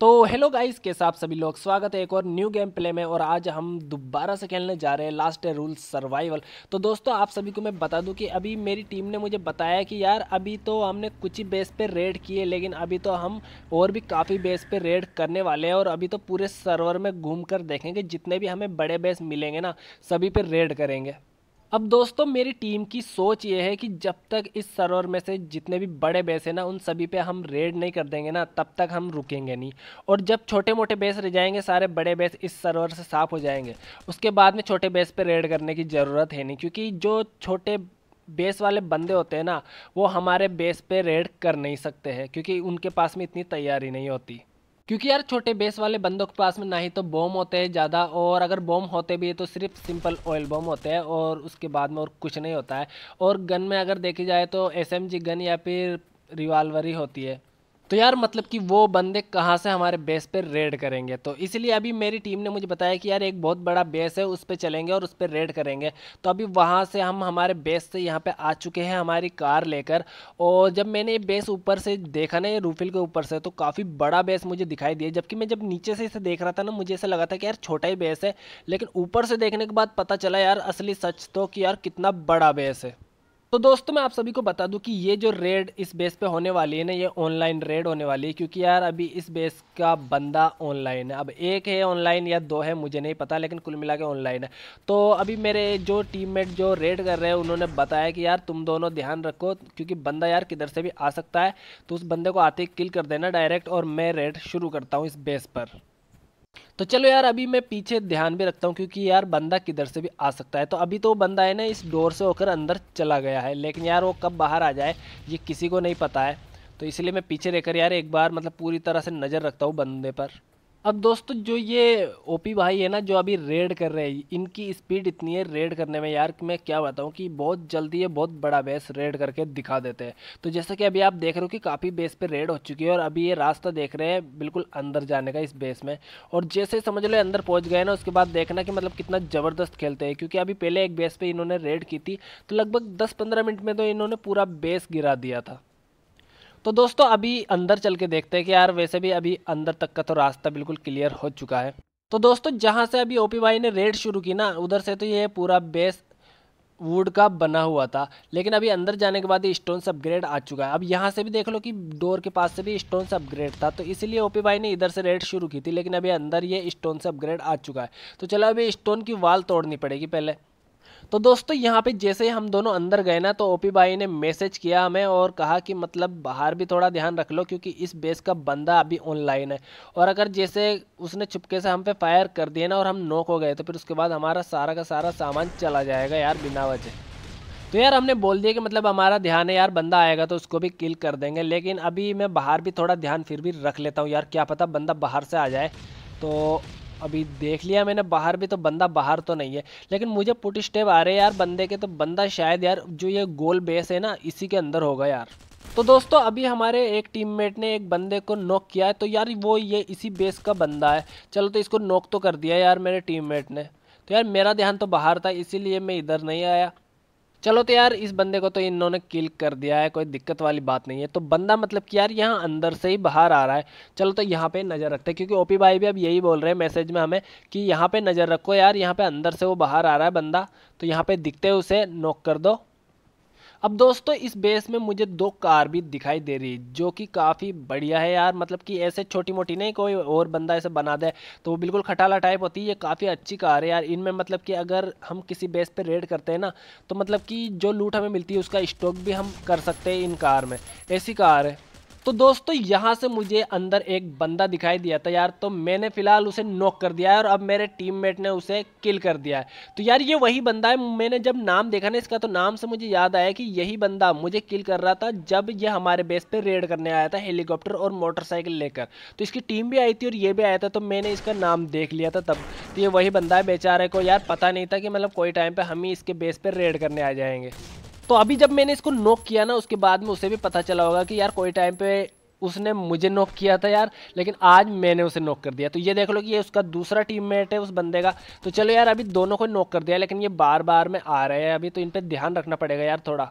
तो hello guys, कैसे आप सभी लोग, स्वागत है एक और न्यू गेम प्ले में। और आज हम दोबारा से खेलने जा रहे हैं लास्ट डे रूल्स सर्वाइवल। तो दोस्तों आप सभी को मैं बता दूं कि अभी मेरी टीम ने मुझे बताया कि यार अभी तो हमने कुछ ही बेस पे रेड किए, लेकिन अभी तो हम और भी काफ़ी बेस पे रेड करने वाले हैं। और अभी तो पूरे सर्वर में घूम कर देखेंगे, जितने भी हमें बड़े बेस मिलेंगे ना सभी पर रेड करेंगे। अब दोस्तों मेरी टीम की सोच ये है कि जब तक इस सर्वर में से जितने भी बड़े बेस हैं ना उन सभी पे हम रेड नहीं कर देंगे ना तब तक हम रुकेंगे नहीं। और जब छोटे मोटे बेस रह जाएंगे, सारे बड़े बेस इस सर्वर से साफ़ हो जाएंगे, उसके बाद में छोटे बेस पे रेड करने की ज़रूरत है नहीं, क्योंकि जो छोटे बेस वाले बंदे होते हैं ना वो हमारे बेस पे रेड कर नहीं सकते हैं, क्योंकि उनके पास में इतनी तैयारी नहीं होती। क्योंकि यार छोटे बेस वाले बंदों के पास में ना ही तो बॉम्ब होते हैं ज़्यादा, और अगर बॉम्ब होते भी है तो सिर्फ सिंपल ऑयल बॉम्ब होते हैं और उसके बाद में और कुछ नहीं होता है। और गन में अगर देखी जाए तो एसएमजी गन या फिर रिवाल्वर ही होती है। तो यार मतलब कि वो बंदे कहाँ से हमारे बेस पर रेड करेंगे। तो इसलिए अभी मेरी टीम ने मुझे बताया कि यार एक बहुत बड़ा बेस है, उस पर चलेंगे और उस पर रेड करेंगे। तो अभी वहाँ से हम हमारे बेस से यहाँ पे आ चुके हैं हमारी कार लेकर। और जब मैंने ये बेस ऊपर से देखा ना, ये रूफिल के ऊपर से, तो काफ़ी बड़ा बेस मुझे दिखाई दिया। जबकि मैं जब नीचे से इसे देख रहा था ना मुझे ऐसा लगा था कि यार छोटा ही बेस है, लेकिन ऊपर से देखने के बाद पता चला यार असली सच तो कि यार कितना बड़ा बेस है। तो दोस्तों मैं आप सभी को बता दूं कि ये जो रेड इस बेस पे होने वाली है ना ये ऑनलाइन रेड होने वाली है, क्योंकि यार अभी इस बेस का बंदा ऑनलाइन है। अब एक है ऑनलाइन या दो है मुझे नहीं पता, लेकिन कुल मिला के ऑनलाइन है। तो अभी मेरे जो टीममेट जो रेड कर रहे हैं उन्होंने बताया कि यार तुम दोनों ध्यान रखो, क्योंकि बंदा यार किधर से भी आ सकता है। तो उस बंदे को आते ही किल कर देना डायरेक्ट, और मैं रेड शुरू करता हूँ इस बेस पर। तो चलो यार अभी मैं पीछे ध्यान भी रखता हूँ, क्योंकि यार बंदा किधर से भी आ सकता है। तो अभी तो वो बंदा है ना इस डोर से होकर अंदर चला गया है, लेकिन यार वो कब बाहर आ जाए ये किसी को नहीं पता है। तो इसलिए मैं पीछे रहकर यार एक बार मतलब पूरी तरह से नज़र रखता हूँ बंदे पर। अब दोस्तों जो ये ओपी भाई है ना जो अभी रेड कर रहे हैं, इनकी स्पीड इतनी है रेड करने में यार मैं क्या बताऊँ कि बहुत जल्दी ये बहुत बड़ा बेस रेड करके दिखा देते हैं। तो जैसा कि अभी आप देख रहे हो कि काफ़ी बेस पे रेड हो चुकी है, और अभी ये रास्ता देख रहे हैं बिल्कुल अंदर जाने का इस बेस में। और जैसे समझ लो अंदर पहुँच गए ना, उसके बाद देखना कि मतलब कितना ज़बरदस्त खेलते हैं। क्योंकि अभी पहले एक बेस पर इन्होंने रेड की थी, तो लगभग 10-15 मिनट में तो इन्होंने पूरा बेस गिरा दिया था। तो दोस्तों अभी अंदर चल के देखते हैं कि यार वैसे भी अभी अंदर तक का तो रास्ता बिल्कुल क्लियर हो चुका है। तो दोस्तों जहां से अभी ओपी भाई ने रेड शुरू की ना उधर से तो ये पूरा बेस वुड का बना हुआ था, लेकिन अभी अंदर जाने के बाद ये स्टोन से अपग्रेड आ चुका है। अब यहाँ से भी देख लो कि डोर के पास से भी स्टोन से अपग्रेड था, तो इसीलिए ओपी भाई ने इधर से रेड शुरू की थी, लेकिन अभी अंदर ये स्टोन से अपग्रेड आ चुका है। तो चलो अभी स्टोन की वाल तोड़नी पड़ेगी पहले। तो दोस्तों यहाँ पे जैसे ही हम दोनों अंदर गए ना तो ओपी भाई ने मैसेज किया हमें और कहा कि मतलब बाहर भी थोड़ा ध्यान रख लो, क्योंकि इस बेस का बंदा अभी ऑनलाइन है। और अगर जैसे उसने चुपके से हम पे फायर कर दिया ना और हम नॉक हो गए तो फिर उसके बाद हमारा सारा का सारा सामान चला जाएगा यार बिना वजह। तो यार हमने बोल दिया कि मतलब हमारा ध्यान है यार बंदा आएगा तो उसको भी किल कर देंगे, लेकिन अभी मैं बाहर भी थोड़ा ध्यान फिर भी रख लेता हूँ यार, क्या पता बंदा बाहर से आ जाए। तो अभी देख लिया मैंने बाहर भी, तो बंदा बाहर तो नहीं है, लेकिन मुझे पुट स्टेप आ रहे हैं यार बंदे के। तो बंदा शायद यार जो ये गोल बेस है ना इसी के अंदर होगा यार। तो दोस्तों अभी हमारे एक टीममेट ने एक बंदे को नॉक किया है, तो यार वो ये इसी बेस का बंदा है। चलो तो इसको नॉक तो कर दिया यार मेरे टीममेट ने। तो यार मेरा ध्यान तो बाहर था इसीलिए मैं इधर नहीं आया। चलो तो यार इस बंदे को तो इन्होंने किल कर दिया है, कोई दिक्कत वाली बात नहीं है। तो बंदा मतलब कि यार यहाँ अंदर से ही बाहर आ रहा है। चलो तो यहाँ पे नज़र रखते हैं, क्योंकि ओपी भाई भी अब यही बोल रहे हैं मैसेज में हमें कि यहाँ पे नज़र रखो यार, यहाँ पे अंदर से वो बाहर आ रहा है बंदा, तो यहाँ पे दिखते है उसे नॉक कर दो। अब दोस्तों इस बेस में मुझे 2 कार भी दिखाई दे रही है, जो कि काफ़ी बढ़िया है यार। मतलब कि ऐसे छोटी मोटी नहीं, कोई और बंदा ऐसे बना दे तो वो बिल्कुल खटाला टाइप होती है, ये काफ़ी अच्छी कार है यार। इनमें मतलब कि अगर हम किसी बेस पे रेड करते हैं ना तो मतलब कि जो लूट हमें मिलती है उसका स्टॉक भी हम कर सकते हैं इन कार में, ऐसी कार है। तो दोस्तों यहाँ से मुझे अंदर एक बंदा दिखाई दिया था यार, तो मैंने फ़िलहाल उसे नॉक कर दिया है और अब मेरे टीममेट ने उसे किल कर दिया है। तो यार ये वही बंदा है, मैंने जब नाम देखा ना इसका तो नाम से मुझे याद आया कि यही बंदा मुझे किल कर रहा था जब ये हमारे बेस पे रेड करने आया था हेलीकॉप्टर और मोटरसाइकिल लेकर। तो इसकी टीम भी आई थी और ये भी आया था, तो मैंने इसका नाम देख लिया था तब। तो ये वही बंदा है, बेचारे को यार पता नहीं था कि मतलब कोई टाइम पर हम ही इसके बेस पर रेड करने आ जाएंगे। तो अभी जब मैंने इसको नॉक किया ना उसके बाद में उसे भी पता चला होगा कि यार कोई टाइम पे उसने मुझे नॉक किया था यार, लेकिन आज मैंने उसे नॉक कर दिया। तो ये देख लो कि ये उसका दूसरा टीममेट है उस बंदे का। तो चलो यार अभी दोनों को नॉक कर दिया, लेकिन ये बार बार में आ रहे हैं अभी, तो इन पर ध्यान रखना पड़ेगा यार थोड़ा।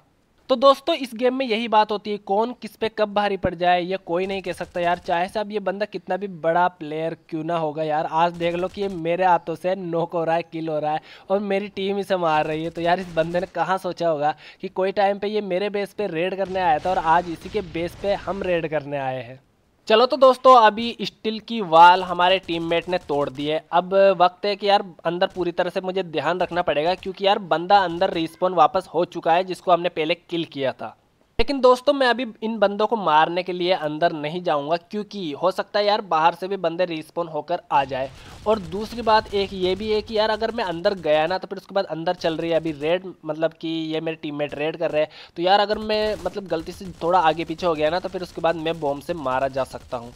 तो दोस्तों इस गेम में यही बात होती है, कौन किस पे कब भारी पड़ जाए ये कोई नहीं कह सकता यार, चाहे साहब ये बंदा कितना भी बड़ा प्लेयर क्यों ना होगा यार। आज देख लो कि ये मेरे हाथों से नॉक हो रहा है, किल हो रहा है और मेरी टीम इसे मार रही है। तो यार इस बंदे ने कहाँ सोचा होगा कि कोई टाइम पे ये मेरे बेस पे रेड करने आया था और आज इसी के बेस पे हम रेड करने आए हैं। चलो तो दोस्तों अभी स्टील की वाल हमारे टीममेट ने तोड़ दी है। अब वक्त है कि यार अंदर पूरी तरह से मुझे ध्यान रखना पड़ेगा क्योंकि यार बंदा अंदर रिस्पॉन वापस हो चुका है जिसको हमने पहले किल किया था। लेकिन दोस्तों मैं अभी इन बंदों को मारने के लिए अंदर नहीं जाऊंगा क्योंकि हो सकता है यार बाहर से भी बंदे रिस्पॉन होकर आ जाए। और दूसरी बात एक ये भी है कि यार अगर मैं अंदर गया ना तो फिर उसके बाद अंदर चल रही है अभी रेड, मतलब कि ये मेरे टीममेट रेड कर रहे हैं, तो यार अगर मैं मतलब गलती से थोड़ा आगे पीछे हो गया ना तो फिर उसके बाद मैं बॉम्ब से मारा जा सकता हूँ।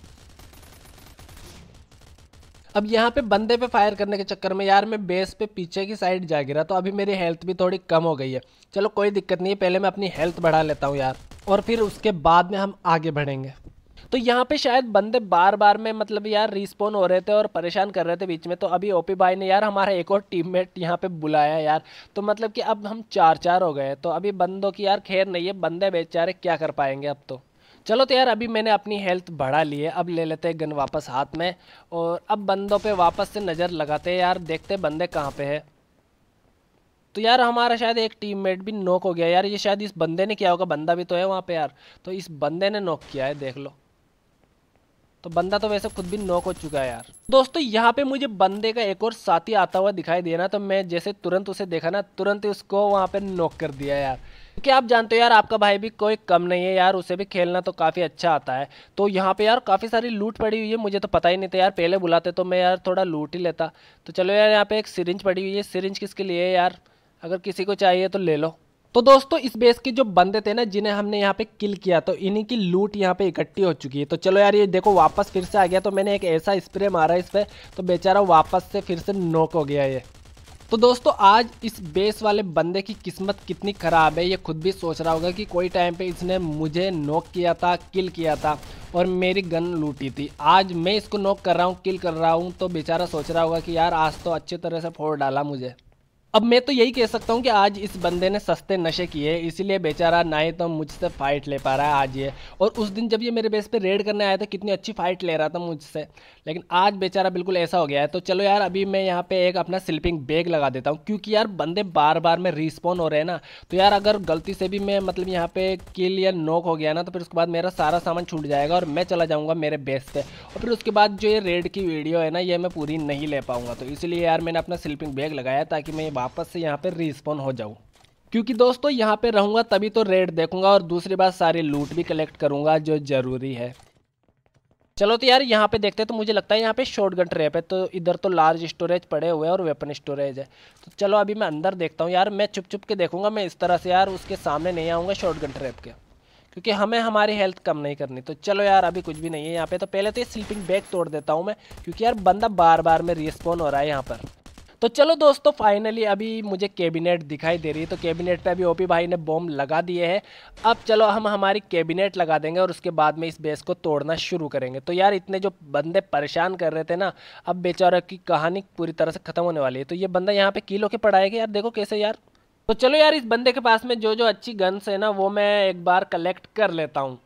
अब यहाँ पे बंदे पे फायर करने के चक्कर में यार मैं बेस पे पीछे की साइड जा गिरा, तो अभी मेरी हेल्थ भी थोड़ी कम हो गई है। चलो कोई दिक्कत नहीं है, पहले मैं अपनी हेल्थ बढ़ा लेता हूँ यार और फिर उसके बाद में हम आगे बढ़ेंगे। तो यहाँ पे शायद बंदे बार बार में मतलब यार रिस्पॉन हो रहे थे और परेशान कर रहे थे बीच में। तो अभी ओपी भाई ने यार हमारा एक और टीममेट यहाँ पे बुलाया यार, तो मतलब कि अब हम चार चार हो गए। तो अभी बंदों की यार खैर नहीं है, बंदे बेचारे क्या कर पाएंगे अब तो। चलो तो यार अभी मैंने अपनी हेल्थ बढ़ा ली है, अब ले लेते हैं गन वापस हाथ में और अब बंदों पे वापस से नज़र लगाते हैं यार, देखते हैं बंदे कहाँ पे हैं। तो यार हमारा शायद एक टीममेट भी नॉक हो गया यार, ये शायद इस बंदे ने किया होगा, बंदा भी तो है वहाँ पे यार, तो इस बंदे ने नॉक किया है देख लो। तो बंदा तो वैसे खुद भी नॉक हो चुका है यार। दोस्तों यहाँ पे मुझे बंदे का एक और साथी आता हुआ दिखाई दिया ना, तो मैं जैसे तुरंत उसे देखा ना तुरंत ही उसको वहाँ पे नॉक कर दिया यार, क्योंकि आप जानते हो यार आपका भाई भी कोई कम नहीं है यार, उसे भी खेलना तो काफ़ी अच्छा आता है। तो यहाँ पे यार काफ़ी सारी लूट पड़ी हुई है, मुझे तो पता ही नहीं था यार, पहले बुलाते तो मैं यार थोड़ा लूट ही लेता। तो चलो यार यहाँ पे एक सिरिंज पड़ी हुई है, सिरिंज किसके लिए है यार, अगर किसी को चाहिए तो ले लो। तो दोस्तों इस बेस के जो बंदे थे ना जिन्हें हमने यहाँ पे किल किया, तो इन्हीं की लूट यहाँ पे इकट्ठी हो चुकी है। तो चलो यार ये देखो वापस फिर से आ गया, तो मैंने एक ऐसा स्प्रे मारा इस पर तो बेचारा वापस से फिर से नॉक हो गया ये। तो दोस्तों आज इस बेस वाले बंदे की किस्मत कितनी ख़राब है ये खुद भी सोच रहा होगा कि कोई टाइम पे इसने मुझे नॉक किया था, किल किया था और मेरी गन लूटी थी। आज मैं इसको नॉक कर रहा हूँ, किल कर रहा हूँ, तो बेचारा सोच रहा होगा कि यार आज तो अच्छी तरह से फोड़ डाला मुझे। अब मैं तो यही कह सकता हूँ कि आज इस बंदे ने सस्ते नशे किए, इसीलिए बेचारा ना ही तो मुझसे फाइट ले पा रहा है आज ये, और उस दिन जब ये मेरे बेस पे रेड करने आया था कितनी अच्छी फाइट ले रहा था मुझसे, लेकिन आज बेचारा बिल्कुल ऐसा हो गया है। तो चलो यार अभी मैं यहाँ पे एक अपना स्लीपिंग बैग लगा देता हूँ क्योंकि यार बंदे बार बार में रिस्पॉन हो रहे हैं ना, तो यार अगर गलती से भी मैं मतलब यहाँ पे किल या नॉक हो गया ना तो फिर उसके बाद मेरा सारा सामान छूट जाएगा और मैं चला जाऊँगा मेरे बेस पर, और फिर उसके बाद जो ये रेड की वीडियो है ना ये मैं पूरी नहीं ले पाऊँगा। तो इसलिए यार मैंने अपना स्लीपिंग बैग लगाया ताकि मैं वापस से यहाँ पे रिस्पॉन हो जाऊँ, क्योंकि दोस्तों यहाँ पे रहूँगा तभी तो रेड देखूँगा और दूसरी बात सारी लूट भी कलेक्ट करूँगा जो ज़रूरी है। चलो तो यार यहाँ पे देखते हैं, तो मुझे लगता है यहाँ पे शॉटगन ट्रैप है, तो इधर तो लार्ज स्टोरेज पड़े हुए हैं और वेपन स्टोरेज है। तो चलो अभी मैं अंदर देखता हूँ यार, मैं छुप छुप के देखूँगा, मैं इस तरह से यार उसके सामने नहीं आऊँगा शॉटगन ट्रैप के, क्योंकि हमें हमारी हेल्थ कम नहीं करनी। तो चलो यार अभी कुछ भी नहीं है यहाँ पर, तो पहले तो ये स्लीपिंग बैग तोड़ देता हूँ मैं क्योंकि यार बंदा बार बार में रिस्पॉन हो रहा है यहाँ पर। तो चलो दोस्तों फाइनली अभी मुझे कैबिनेट दिखाई दे रही है, तो कैबिनेट पे अभी ओपी भाई ने बॉम्ब लगा दिए हैं। अब चलो हम हमारी कैबिनेट लगा देंगे और उसके बाद में इस बेस को तोड़ना शुरू करेंगे। तो यार इतने जो बंदे परेशान कर रहे थे ना, अब बेचारों की कहानी पूरी तरह से ख़त्म होने वाली है। तो ये बंदा यहाँ पे किल होके पड़ा है कि यार देखो कैसे यार। तो चलो यार इस बंदे के पास में जो जो अच्छी गन्स है ना वो मैं एक बार कलेक्ट कर लेता हूँ।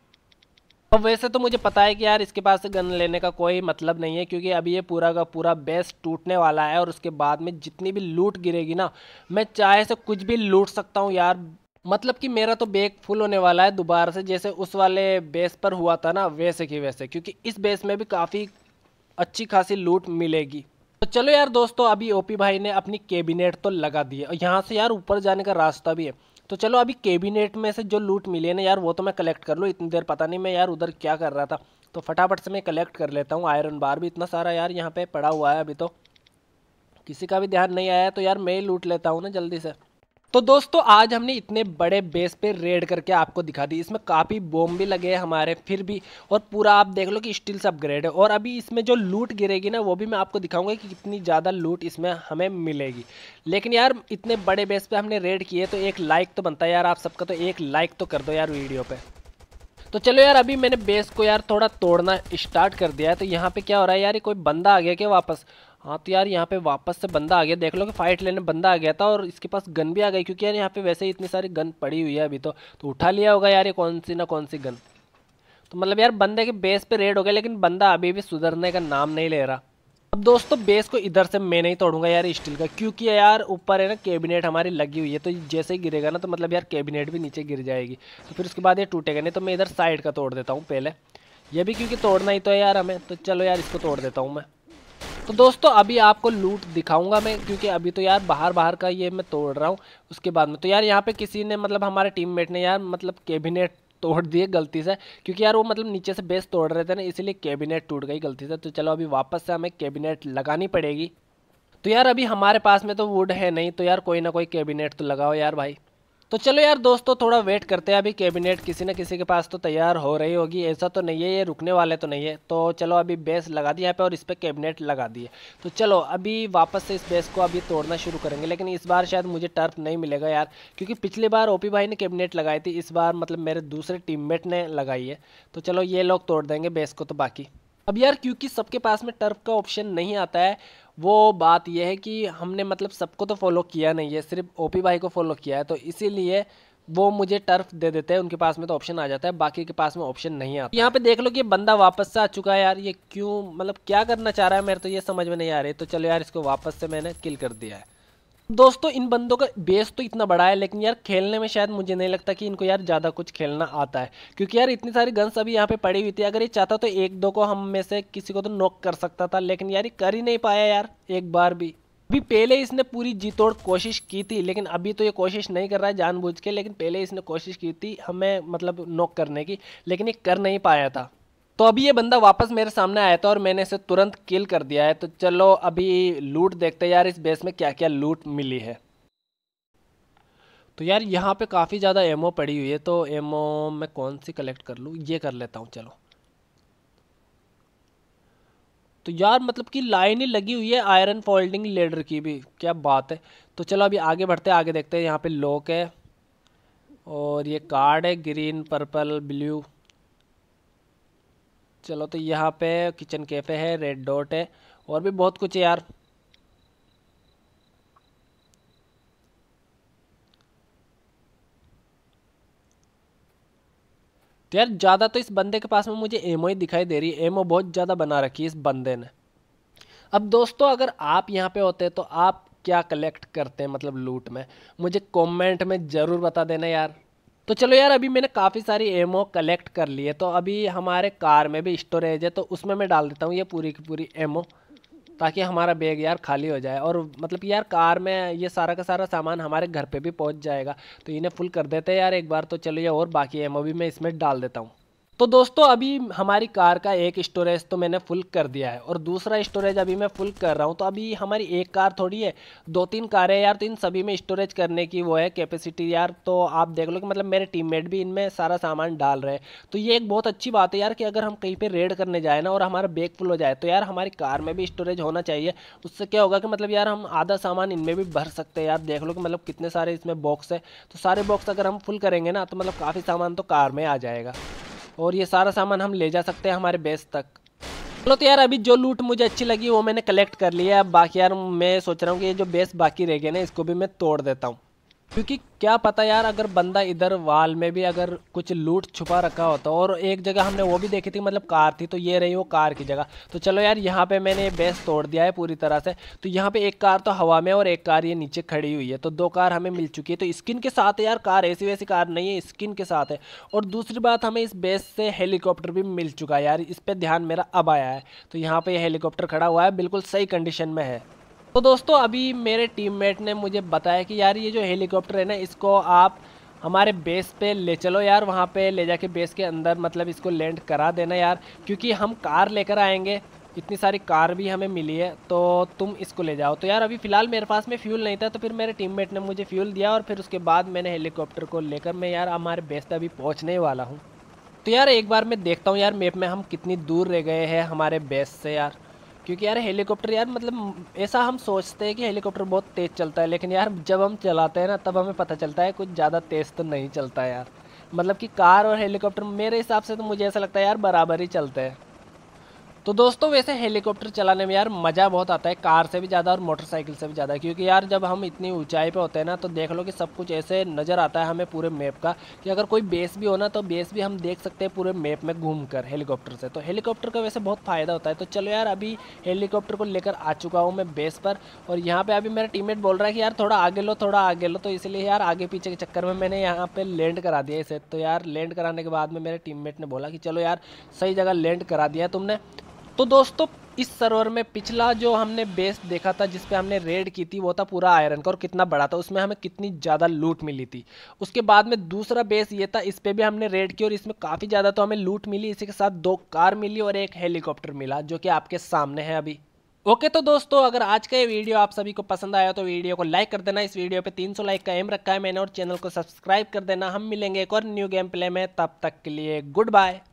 अब वैसे तो मुझे पता है कि यार इसके पास से गन लेने का कोई मतलब नहीं है क्योंकि अभी ये पूरा का पूरा बेस टूटने वाला है और उसके बाद में जितनी भी लूट गिरेगी ना मैं चाहे से कुछ भी लूट सकता हूँ यार, मतलब कि मेरा तो बैग फुल होने वाला है दोबारा से जैसे उस वाले बेस पर हुआ था ना वैसे की वैसे, क्योंकि इस बेस में भी काफ़ी अच्छी खासी लूट मिलेगी। तो चलो यार दोस्तों अभी ओपी भाई ने अपनी कैबिनेट तो लगा दी है और यहाँ से यार ऊपर जाने का रास्ता भी है। तो चलो अभी कैबिनेट में से जो लूट मिली है ना यार वो तो मैं कलेक्ट कर लूँ, इतनी देर पता नहीं मैं यार उधर क्या कर रहा था, तो फटाफट से मैं कलेक्ट कर लेता हूँ। आयरन बार भी इतना सारा यार यहाँ पे पड़ा हुआ है, अभी तो किसी का भी ध्यान नहीं आया, तो यार मैं ही लूट लेता हूँ ना जल्दी से। तो दोस्तों आज हमने इतने बड़े बेस पे रेड करके आपको दिखा दी, इसमें काफ़ी बॉम्ब भी लगे हमारे फिर भी, और पूरा आप देख लो कि स्टील से अपग्रेड है। और अभी इसमें जो लूट गिरेगी ना वो भी मैं आपको दिखाऊंगा कि कितनी ज़्यादा लूट इसमें हमें मिलेगी। लेकिन यार इतने बड़े बेस पे हमने रेड किए तो एक लाइक तो बनता है यार, आप सबका तो एक लाइक तो कर दो यार वीडियो पर। तो चलो यार अभी मैंने बेस को यार थोड़ा तोड़ना स्टार्ट कर दिया है। तो यहाँ पे क्या हो रहा है यार, कोई बंदा आ गया क्या वापस? हाँ तो यार यहाँ पे वापस से बंदा आ गया, देख लो कि फाइट लेने बंदा आ गया था और इसके पास गन भी आ गई, क्योंकि यार यहाँ पे वैसे ही इतनी सारी गन पड़ी हुई है अभी तो उठा लिया होगा यार ये कौन सी ना कौन सी गन। तो मतलब यार बंदे के बेस पे रेड हो गया, लेकिन बंदा अभी भी सुधरने का नाम नहीं ले रहा। अब दोस्तों बेस को इधर से मैं नहीं तोड़ूंगा यार स्टील का, क्योंकि यार ऊपर है ना कैबिनेट हमारी लगी हुई है, तो जैसे ही गिरेगा ना तो मतलब यार कैबिनेट भी नीचे गिर जाएगी, तो फिर उसके बाद ये टूटेगा नहीं। तो मैं इधर साइड का तोड़ देता हूँ पहले, ये भी क्योंकि तोड़ना ही तो है यार हमें। तो चलो यार इसको तोड़ देता हूँ मैं। तो दोस्तों अभी आपको लूट दिखाऊंगा मैं, क्योंकि अभी तो यार बाहर का ये मैं तोड़ रहा हूँ, उसके बाद में। तो यार यहाँ पे किसी ने मतलब हमारे टीममेट ने यार मतलब कैबिनेट तोड़ दिए गलती से, क्योंकि यार वो मतलब नीचे से बेस तोड़ रहे थे ना, इसलिए कैबिनेट टूट गई गलती से। तो चलो अभी वापस से हमें कैबिनेट लगानी पड़ेगी। तो यार अभी हमारे पास में तो वुड है नहीं, तो यार कोई ना कोई कैबिनेट तो लगाओ यार भाई। तो चलो यार दोस्तों थोड़ा वेट करते हैं, अभी कैबिनेट किसी ना किसी के पास तो तैयार हो रही होगी, ऐसा तो नहीं है ये रुकने वाले तो नहीं है। तो चलो अभी बेस लगा दिया यहाँ पे और इस पर कैबिनेट लगा दिए। तो चलो अभी वापस से इस बेस को अभी तोड़ना शुरू करेंगे, लेकिन इस बार शायद मुझे टर्फ नहीं मिलेगा यार, क्योंकि पिछली बार ओपी भाई ने कैबिनेट लगाई थी, इस बार मतलब मेरे दूसरे टीममेट ने लगाई है। तो चलो ये लोग तोड़ देंगे बेस को। तो बाकी अब यार क्योंकि सबके पास में टर्फ का ऑप्शन नहीं आता है, वो बात यह है कि हमने मतलब सबको तो फॉलो किया नहीं है, सिर्फ ओपी भाई को फॉलो किया है, तो इसीलिए वो मुझे टर्फ दे देते हैं, उनके पास में तो ऑप्शन आ जाता है, बाकी के पास में ऑप्शन नहीं आता। यहाँ पे देख लो कि बंदा वापस से आ चुका है यार, ये क्यों मतलब क्या करना चाह रहा है मेरे तो ये समझ में नहीं आ रही। तो चलो यार इसको वापस से मैंने किल कर दिया है। दोस्तों इन बंदों का बेस तो इतना बड़ा है, लेकिन यार खेलने में शायद मुझे नहीं लगता कि इनको यार ज़्यादा कुछ खेलना आता है, क्योंकि यार इतनी सारी गन्स अभी यहाँ पे पड़ी हुई थी। अगर ये चाहता तो एक दो को हम में से किसी को तो नॉक कर सकता था, लेकिन यार ये कर ही नहीं पाया यार एक बार भी। अभी पहले इसने पूरी जीतोड़ कोशिश की थी, लेकिन अभी तो ये कोशिश नहीं कर रहा है जानबूझ के, लेकिन पहले इसने कोशिश की थी हमें मतलब नॉक करने की, लेकिन ये कर नहीं पाया था। तो अभी ये बंदा वापस मेरे सामने आया था और मैंने इसे तुरंत किल कर दिया है। तो चलो अभी लूट देखते हैं यार इस बेस में क्या क्या लूट मिली है। तो यार यहाँ पे काफ़ी ज़्यादा एमओ पड़ी हुई है, तो एमओ मैं कौन सी कलेक्ट कर लूँ, ये कर लेता हूँ। चलो तो यार मतलब कि लाइन ही लगी हुई है आयरन फोल्डिंग लेडर की भी, क्या बात है। तो चलो अभी आगे बढ़ते हैं, आगे देखते हैं। यहाँ पर लॉक है और ये कार्ड है ग्रीन पर्पल ब्लू। चलो तो यहाँ पे किचन कैफे है, रेड डॉट है और भी बहुत कुछ है यार। तो यार ज़्यादा तो इस बंदे के पास में मुझे एमओ ही दिखाई दे रही है, एमओ बहुत ज़्यादा बना रखी है इस बंदे ने। अब दोस्तों अगर आप यहाँ पे होते तो आप क्या कलेक्ट करते हैं मतलब लूट में, मुझे कमेंट में ज़रूर बता देना यार। तो चलो यार अभी मैंने काफ़ी सारी एमओ कलेक्ट कर ली है, तो अभी हमारे कार में भी स्टोरेज है, तो उसमें मैं डाल देता हूँ ये पूरी की पूरी एमओ, ताकि हमारा बैग यार खाली हो जाए। और मतलब यार कार में ये सारा का सारा सामान हमारे घर पे भी पहुँच जाएगा, तो इन्हें फुल कर देते हैं यार एक बार। तो चलो ये और बाकी एमओ भी मैं इसमें डाल देता हूँ। तो दोस्तों अभी हमारी कार का एक स्टोरेज तो मैंने फुल कर दिया है और दूसरा स्टोरेज अभी मैं फुल कर रहा हूँ। तो अभी हमारी एक कार थोड़ी है, दो तीन कारें यार, तो इन सभी में स्टोरेज करने की वो है कैपेसिटी यार। तो आप देख लो कि मतलब मेरे टीममेट भी इनमें सारा सामान डाल रहे हैं, तो ये एक बहुत अच्छी बात है यार कि अगर हम कहीं पर रेड करने जाए ना और हमारा बैग फुल हो जाए, तो यार हमारी कार में भी स्टोरेज होना चाहिए। उससे क्या होगा कि मतलब यार हम आधा सामान इनमें भी भर सकते हैं यार। देख लो कि मतलब कितने सारे इसमें बॉक्स है, तो सारे बॉक्स अगर हम फुल करेंगे ना तो मतलब काफ़ी सामान तो कार में आ जाएगा और ये सारा सामान हम ले जा सकते हैं हमारे बेस तक। चलो तो यार अभी जो लूट मुझे अच्छी लगी वो मैंने कलेक्ट कर लिया है। अब बाकी यार मैं सोच रहा हूँ कि ये जो बेस बाकी रह गया ना इसको भी मैं तोड़ देता हूँ, क्योंकि क्या पता यार अगर बंदा इधर वाल में भी अगर कुछ लूट छुपा रखा होता। और एक जगह हमने वो भी देखी थी, मतलब कार थी, तो ये रही वो कार की जगह। तो चलो यार यहाँ पे मैंने बेस तोड़ दिया है पूरी तरह से। तो यहाँ पे एक कार तो हवा में और एक कार ये नीचे खड़ी हुई है, तो दो कार हमें मिल चुकी है। तो स्किन के साथ है यार कार, ऐसी वैसी कार नहीं है, स्किन के साथ है। और दूसरी बात हमें इस बेस से हेलीकॉप्टर भी मिल चुका है यार, इस पर ध्यान मेरा अब आया है। तो यहाँ पर हेलीकॉप्टर खड़ा हुआ है, बिल्कुल सही कंडीशन में है। तो दोस्तों अभी मेरे टीममेट ने मुझे बताया कि यार ये जो हेलीकॉप्टर है ना इसको आप हमारे बेस पे ले चलो यार, वहाँ पे ले जाके बेस के अंदर मतलब इसको लैंड करा देना यार, क्योंकि हम कार लेकर आएंगे, इतनी सारी कार भी हमें मिली है, तो तुम इसको ले जाओ। तो यार अभी फ़िलहाल मेरे पास में फ्यूल नहीं था, तो फिर मेरे टीममेट ने मुझे फ्यूल दिया और फिर उसके बाद मैंने हेलीकॉप्टर को लेकर मैं यार हमारे बेस पे अभी पहुँचने वाला हूँ। तो यार एक बार मैं देखता हूँ यार मैप में हम कितनी दूर रह गए हैं हमारे बेस से यार, क्योंकि यार हेलीकॉप्टर यार मतलब ऐसा हम सोचते हैं कि हेलीकॉप्टर बहुत तेज़ चलता है, लेकिन यार जब हम चलाते हैं ना तब हमें पता चलता है कुछ ज़्यादा तेज़ तो नहीं चलता यार। मतलब कि कार और हेलीकॉप्टर मेरे हिसाब से तो मुझे ऐसा लगता है यार बराबर ही चलते हैं। तो दोस्तों वैसे हेलीकॉप्टर चलाने में यार मज़ा बहुत आता है, कार से भी ज़्यादा और मोटरसाइकिल से भी ज़्यादा, क्योंकि यार जब हम इतनी ऊंचाई पे होते हैं ना तो देख लो कि सब कुछ ऐसे नज़र आता है हमें पूरे मैप का, कि अगर कोई बेस भी हो ना तो बेस भी हम देख सकते हैं पूरे मैप में घूम कर हेलीकॉप्टर से। तो हेलीकॉप्टर का वैसे बहुत फ़ायदा होता है। तो चलो यार अभी हेलीकॉप्टर को लेकर आ चुका हूँ मैं बेस पर, और यहाँ पर अभी मेरा टीममेट बोल रहा है कि यार थोड़ा आगे लो थोड़ा आगे लो, तो इसलिए यार आगे पीछे के चक्कर में मैंने यहाँ पर लैंड करा दिया इसे। तो यार लैंड कराने के बाद में मेरे टीममेट ने बोला कि चलो यार सही जगह लैंड करा दिया तुमने। तो दोस्तों इस सर्वर में पिछला जो हमने बेस देखा था जिस पे हमने रेड की थी वो था पूरा आयरन का, और कितना बड़ा था, उसमें हमें कितनी ज़्यादा लूट मिली थी। उसके बाद में दूसरा बेस ये था, इस पे भी हमने रेड की और इसमें काफ़ी ज़्यादा तो हमें लूट मिली, इसी के साथ 2 कार मिली और 1 हेलीकॉप्टर मिला, जो कि आपके सामने है अभी। ओके तो दोस्तों अगर आज का ये वीडियो आप सभी को पसंद आया तो वीडियो को लाइक कर देना। इस वीडियो पे 300 लाइक का एम रखा है मैंने, और चैनल को सब्सक्राइब कर देना। हम मिलेंगे एक और न्यू गेम प्ले में, तब तक के लिए गुड बाय।